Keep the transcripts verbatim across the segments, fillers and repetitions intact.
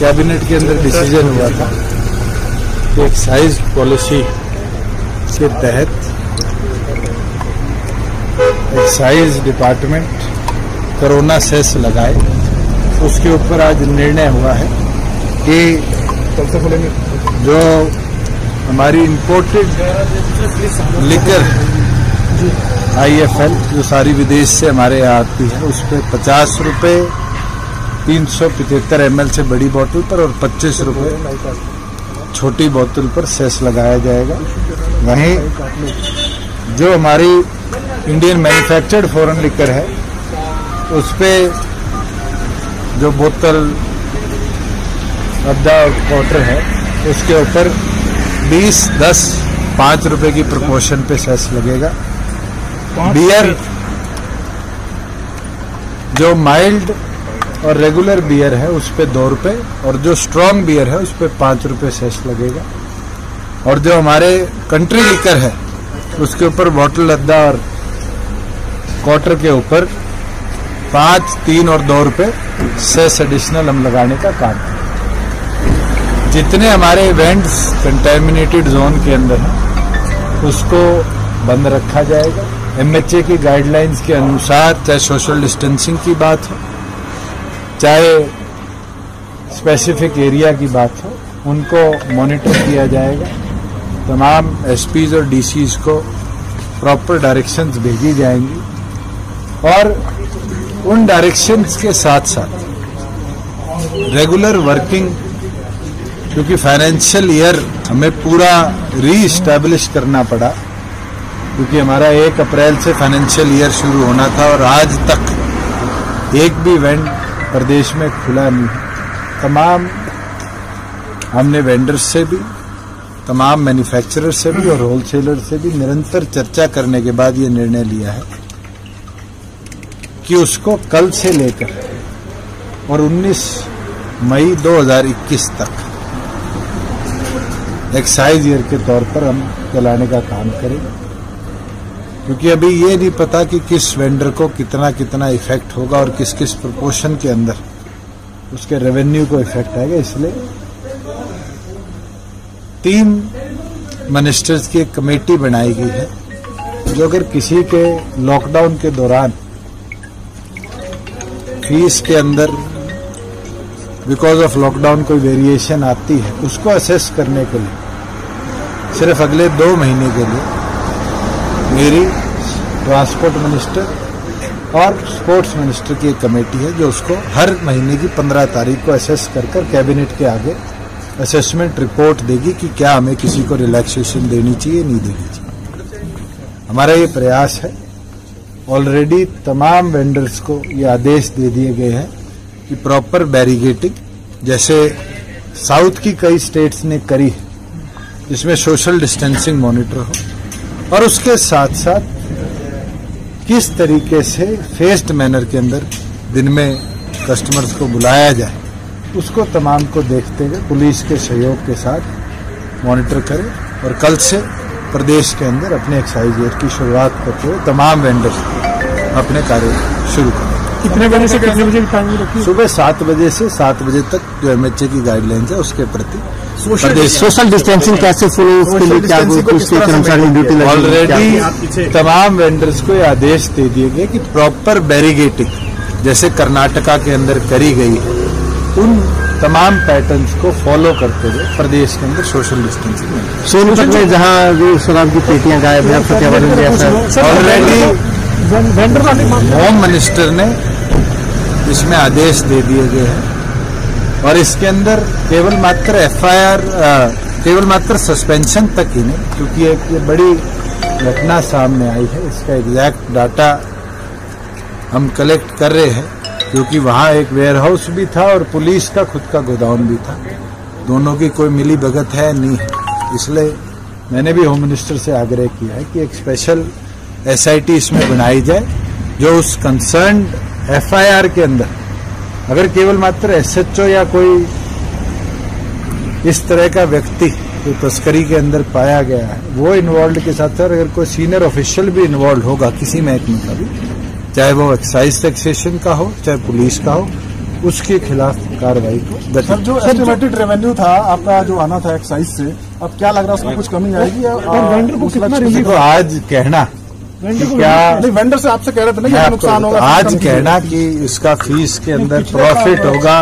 Cabinet के अंदर decision हुआ था कि एक्साइज पॉलिसी के तहत एक्साइज डिपार्टमेंट कोरोना सेस लगाए, उसके ऊपर आज निर्णय हुआ है कि जो हमारी imported liquor I F L जो सारी विदेश से हमारे यहाँ आती है उस पर पचास रुपये तीन सौ पचहत्तर एम एल से बड़ी बोतल पर और पच्चीस रुपये छोटी बोतल पर सेस लगाया जाएगा। वहीं जो हमारी इंडियन मैन्युफैक्चर्ड फॉरेन लिकर है उस पर जो बोतल अड्डा और क्वार्टर है उसके ऊपर बीस, दस, पाँच रुपए की प्रपोर्शन पे सेस लगेगा। बियर जो माइल्ड और रेगुलर बियर है उस पर दो रुपए और जो स्ट्रॉन्ग बियर है उस पर पाँच रुपए सेस लगेगा। और जो हमारे कंट्री लिकर है उसके ऊपर बॉटल अड्डा और क्वार्टर के ऊपर पाँच, तीन और दो रुपए सेस एडिशनल हम लगाने का काम है। जितने हमारे इवेंट्स कंटेमिनेटेड जोन के अंदर हैं उसको बंद रखा जाएगा। एम एच ए की गाइडलाइंस के अनुसार, चाहे सोशल डिस्टेंसिंग की बात हो चाहे स्पेसिफिक एरिया की बात हो, उनको मॉनिटर किया जाएगा। तमाम एसपीज और डीसीज को प्रॉपर डायरेक्शंस भेजी जाएंगी और उन डायरेक्शंस के साथ साथ रेगुलर वर्किंग, क्योंकि फाइनेंशियल ईयर हमें पूरा रीस्टैब्लिश करना पड़ा, क्योंकि हमारा एक अप्रैल से फाइनेंशियल ईयर शुरू होना था और आज तक एक भी इवेंट प्रदेश में खुला नहीं है। तमाम हमने वेंडर्स से भी, तमाम मैन्युफैक्चरर से भी और होलसेलर से भी निरंतर चर्चा करने के बाद ये निर्णय लिया है कि उसको कल से लेकर और उन्नीस मई दो हज़ार इक्कीस तक एक्साइज ईयर के तौर पर हम चलाने का काम करेंगे, क्योंकि अभी ये नहीं पता कि किस वेंडर को कितना कितना इफेक्ट होगा और किस किस प्रोपोर्शन के अंदर उसके रेवेन्यू को इफेक्ट आएगा। इसलिए तीन मिनिस्टर्स की एक कमेटी बनाई गई है जो अगर किसी के लॉकडाउन के दौरान फीस के अंदर बिकॉज ऑफ लॉकडाउन कोई वेरिएशन आती है उसको असेस करने के लिए सिर्फ अगले दो महीने के लिए मेरी ट्रांसपोर्ट मिनिस्टर और स्पोर्ट्स मिनिस्टर की एक कमेटी है जो उसको हर महीने की पंद्रह तारीख को असेस कर कर कैबिनेट के आगे असेसमेंट रिपोर्ट देगी कि क्या हमें किसी को रिलैक्सेशन देनी चाहिए, नहीं देनी चाहिए। हमारा ये प्रयास है। ऑलरेडी तमाम वेंडर्स को ये आदेश दे दिए गए हैं कि प्रॉपर बैरिगेटिंग, जैसे साउथ की कई स्टेट्स ने करी है, जिसमें सोशल डिस्टेंसिंग मॉनिटर हो और उसके साथ साथ किस तरीके से फेस्ड मैनर के अंदर दिन में कस्टमर्स को बुलाया जाए उसको तमाम को देखते हुए पुलिस के सहयोग के साथ मॉनिटर करें। और कल से प्रदेश के अंदर अपने एक्साइज ईयर की शुरुआत करते हुए तमाम वेंडर्स अपने कार्य शुरू करें। कितने बजे से कितने बजे की? सुबह सात बजे से सात बजे तक जो एम एच ए की गाइडलाइंस है उसके प्रति सोशल डिस्टेंसिंग कैसे फॉलो। ऑलरेडी तमाम वेंडर्स को आदेश दे दिए गए कि प्रॉपर बैरिगेटिंग जैसे कर्नाटका के अंदर करी गई है उन तमाम पैटर्न्स को फॉलो करते हुए प्रदेश के अंदर सोशल डिस्टेंसिंग में सोनभद्र में जहाँ शराब की पेटियां गायब है ऑलरेडी होम मिनिस्टर ने इसमें आदेश दे दिए गए हैं। और इसके अंदर केवल मात्र एफ आई आर केवल मात्र सस्पेंशन तक ही नहीं, क्योंकि एक ये बड़ी घटना सामने आई है, इसका एग्जैक्ट डाटा हम कलेक्ट कर रहे हैं, क्योंकि वहाँ एक वेयरहाउस भी था और पुलिस का खुद का गोदाम भी था, दोनों की कोई मिली भगत है नहीं है। इसलिए मैंने भी होम मिनिस्टर से आग्रह किया है कि एक स्पेशल एस आई टी इसमें बनाई जाए जो उस कंसर्न एफ आई आर के अंदर अगर केवल मात्र एसएचओ या कोई इस तरह का व्यक्ति जो तस्करी के अंदर पाया गया है वो इन्वॉल्व के साथ साथ अगर कोई सीनियर ऑफिशियल भी इन्वॉल्व होगा किसी महकमे का भी, चाहे वो एक्साइज टैक्सेशन का हो चाहे पुलिस का हो, उसके खिलाफ कार्रवाई। सर, जो एस्टिमेटेड रेवेन्यू था आपका जो आना था एक्साइज से, अब क्या लग रहा है उसमें कुछ कमी आएगी? वेंडर को आज कहना क्या नहीं, वेंडर से आपसे कह रहे थे ना नुकसान होगा, आज कहना कि इसका फीस के अंदर प्रॉफिट होगा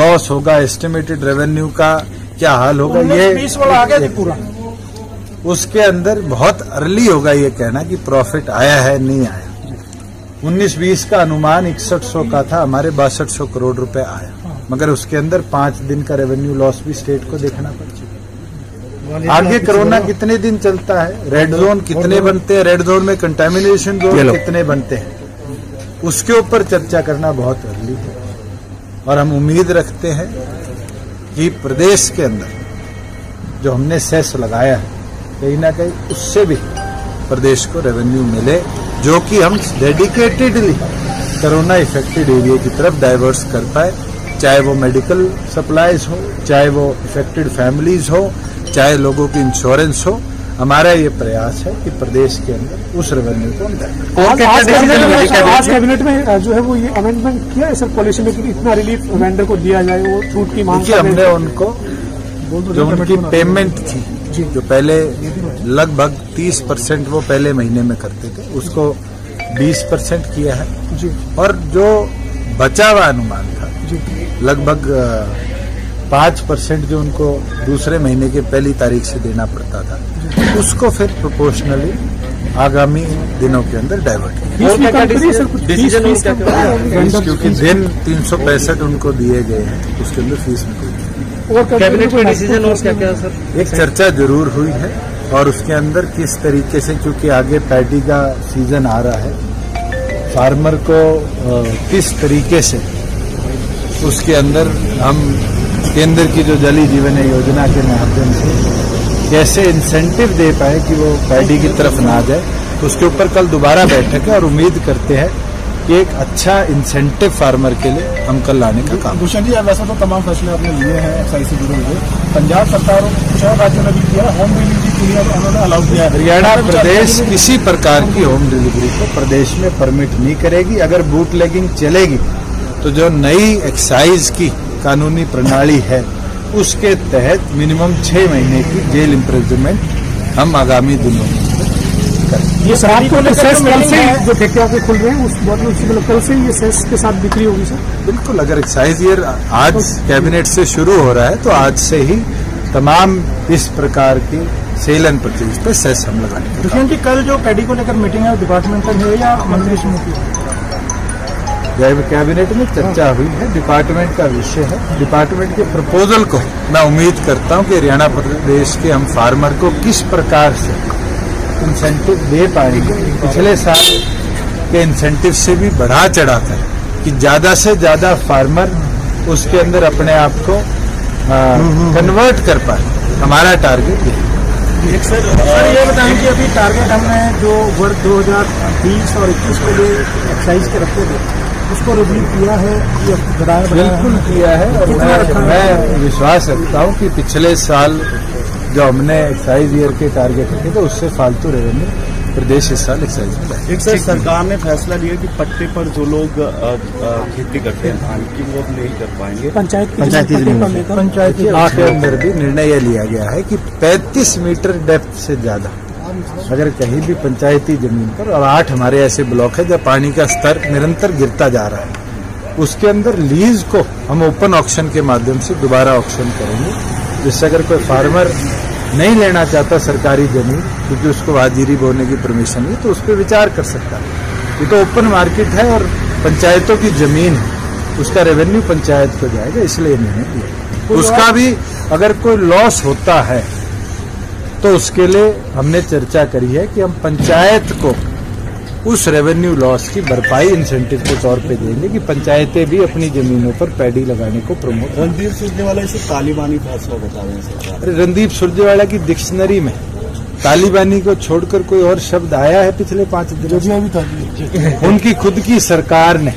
लॉस होगा, एस्टिमेटेड रेवेन्यू का क्या हाल होगा, ये पूरा उसके अंदर बहुत अर्ली होगा ये कहना कि प्रॉफिट आया है नहीं आया। उन्नीस बीस का अनुमान इकसठ सौ का था, हमारे बासठ सौ करोड़ रुपए आया, मगर उसके अंदर पांच दिन का रेवेन्यू लॉस भी स्टेट को देखना पड़ चुका। आगे कोरोना कितने दिन चलता है, रेड जोन कितने बनते हैं, रेड जोन में कंटेमिनेशन जोन कितने बनते हैं, उसके ऊपर चर्चा करना बहुत अर्ली है। और हम उम्मीद रखते हैं कि प्रदेश के अंदर जो हमने सेस लगाया है कहीं ना कहीं उससे भी प्रदेश को रेवेन्यू मिले, जो कि हम डेडिकेटेडली कोरोना इफेक्टेड एरिया की तरफ डाइवर्स कर पाए, चाहे वो मेडिकल सप्लाईज हो, चाहे वो इफेक्टेड फैमिलीज हो, चाहे लोगों की इंश्योरेंस हो। हमारा ये प्रयास है कि प्रदेश के अंदर उस रेवेन्यू को हम आज कैबिनेट में जो है वो ये अमेंडमेंट किया है सर पॉलिसी में कि इतना रिलीफ वेंडर को दिया जाए, वो छूट की मांग हमने उनको जो उनकी पेमेंट थी जो पहले लगभग तीस परसेंट वो पहले महीने में करते थे उसको बीस परसेंट किया है, और जो बचा हुआ अनुमान था लगभग पाँच परसेंट जो उनको दूसरे महीने के पहली तारीख से देना पड़ता था उसको फिर प्रोपोर्शनली आगामी दिनों के अंदर डाइवर्ट किया, क्योंकि दिन तीन सौ पैंसठ उनको दिए गए हैं उसके अंदर फीस निकली। कैबिनेट में डिसीजन और क्या क्या सर? एक चर्चा जरूर हुई है और उसके अंदर किस तरीके से, क्योंकि आगे पैडी का सीजन आ रहा है, फार्मर को किस तरीके से उसके अंदर हम केंद्र की जो जली जीवन योजना के माध्यम से कैसे इंसेंटिव दे पाए कि वो पैडी की तरफ ना जाए, उसके ऊपर कल दोबारा बैठक है और उम्मीद करते हैं कि एक अच्छा इंसेंटिव फार्मर के लिए हम कल लाने का काम। भूषण जी, वैसे तो तमाम फैसले आपने लिए हैं एक्साइज से जुड़े हुए, पंजाब सरकार और कुछ और राज्यों ने भी किया होम डिलीवरी के लिए उन्होंने अलाउ किया है, हरियाणा प्रदेश किसी प्रकार की होम डिलीवरी को प्रदेश में परमिट नहीं करेगी। अगर बूट लेगिंग चलेगी तो जो नई एक्साइज की कानूनी प्रणाली है उसके तहत मिनिमम छः महीने की जेल इम्प्रिजमेंट हम आगामी दिनों में ये शराब को सेस कल से जो ठेके के खुल रहे हैं उस मतलब कल से ये सेस के साथ बिक्री होगी सर? बिल्कुल, अगर एक्साइज ईयर आज कैबिनेट से शुरू हो रहा है तो आज से ही तमाम इस प्रकार की सेल एंड परचेज पे सेस हम लगाएंगे। क्योंकि कल जो पैडी को लेकर मीटिंग है डिपार्टमेंट में हुई या मंत्री से हुई? कैबिनेट में चर्चा हुई है, डिपार्टमेंट का विषय है, डिपार्टमेंट के प्रपोजल को मैं उम्मीद करता हूँ कि हरियाणा प्रदेश के हम फार्मर को किस प्रकार से इंसेंटिव दे पाएंगे, पिछले साल के इंसेंटिव से भी बढ़ा चढ़ा था कि ज़्यादा से ज़्यादा फार्मर उसके अंदर अपने आप को कन्वर्ट कर पाए, हमारा टारगेट है। एक सर सर ये बताएं कि अभी टारगेट हमने जो वर्ष दो हज़ार बीस और इक्कीस के लिए एक्साइज के रखे थे उसको रिव्यू किया है, बिल्कुल किया है, और मैं, मैं विश्वास रखता हूँ कि पिछले साल जो हमने एक्साइज ईयर के टारगेट रखे थे उससे फालतू रेवेन्यू प्रदेश इस साल एक्साइज में। एक सर, सरकार ने फैसला लिया कि पट्टे पर जो लोग खेती करते हैं धान की वो नहीं कर पाएंगे, पंचायती पंचायती के अंदर भी निर्णय लिया गया है कि पैंतीस मीटर डेप्थ से ज्यादा अगर कहीं भी पंचायती जमीन पर, और आठ हमारे ऐसे ब्लॉक है जहाँ पानी का स्तर निरंतर गिरता जा रहा है, उसके अंदर लीज को हम ओपन ऑक्शन के माध्यम से दोबारा ऑक्शन करेंगे, जिससे अगर कोई फार्मर नहीं लेना चाहता सरकारी जमीन क्योंकि उसको हाजिरी बोने की परमिशन नहीं, तो उस पर विचार कर सकता है। ये तो ओपन मार्केट है और पंचायतों की जमीन है, उसका रेवेन्यू पंचायत को जाएगा, इसलिए नहीं है। उसका भी अगर कोई लॉस होता है तो उसके लिए हमने चर्चा करी है कि हम पंचायत को उस रेवेन्यू लॉस की भरपाई इंसेंटिव के तौर पे देंगे कि पंचायतें भी अपनी जमीनों पर पैडी लगाने को प्रमोट। रणदीप सुरजेवाला इसे तालिबानी फैसला बता रहे हैं सरकार। अरे, रणदीप सुरजेवाला की डिक्शनरी में तालिबानी को छोड़कर कोई और शब्द आया है पिछले पांच दिनों में? उनकी खुद की सरकार ने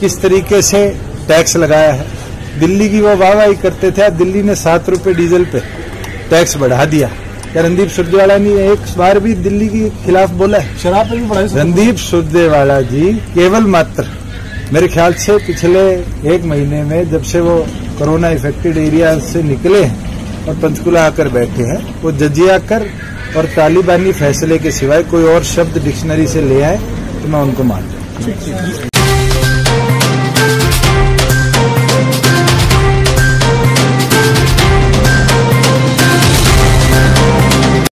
किस तरीके से टैक्स लगाया है, दिल्ली की वो वाहवाही करते थे, दिल्ली ने सात रुपये डीजल पे टैक्स बढ़ा दिया। रणदीप सुरजेवाला ने एक बार भी दिल्ली के खिलाफ बोला है? शराब पे भी? रणदीप सुरजेवाला जी केवल मात्र मेरे ख्याल से पिछले एक महीने में जब से वो कोरोना इफेक्टेड एरिया से निकले हैं और पंचकूला आकर बैठे हैं, वो जजिया कर और तालिबानी फैसले के सिवाय कोई और शब्द डिक्शनरी से ले आए तो मैं उनको मान लूँ।